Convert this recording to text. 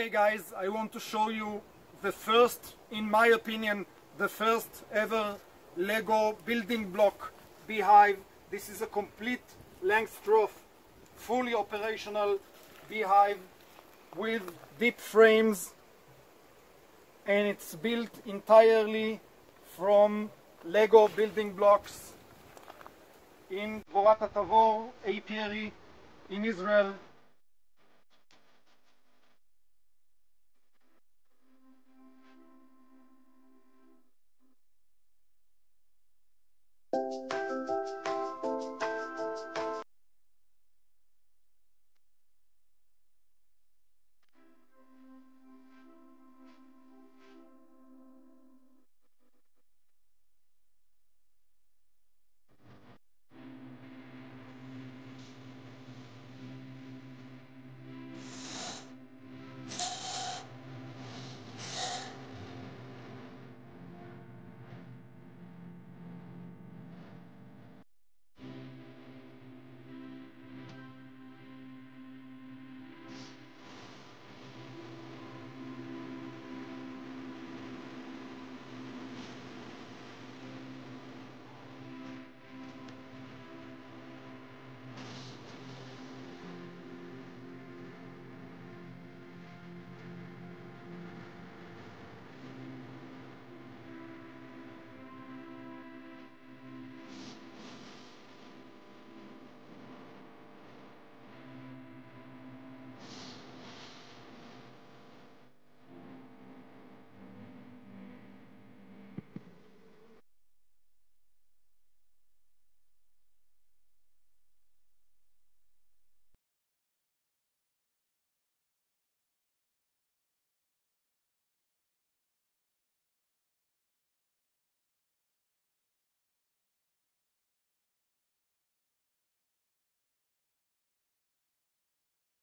Hey guys, I want to show you the first, in my opinion, the first ever Lego building block beehive. This is a complete length trough, fully operational beehive with deep frames, and it's built entirely from Lego building blocks in Dvorat Hatavor apiary in Israel.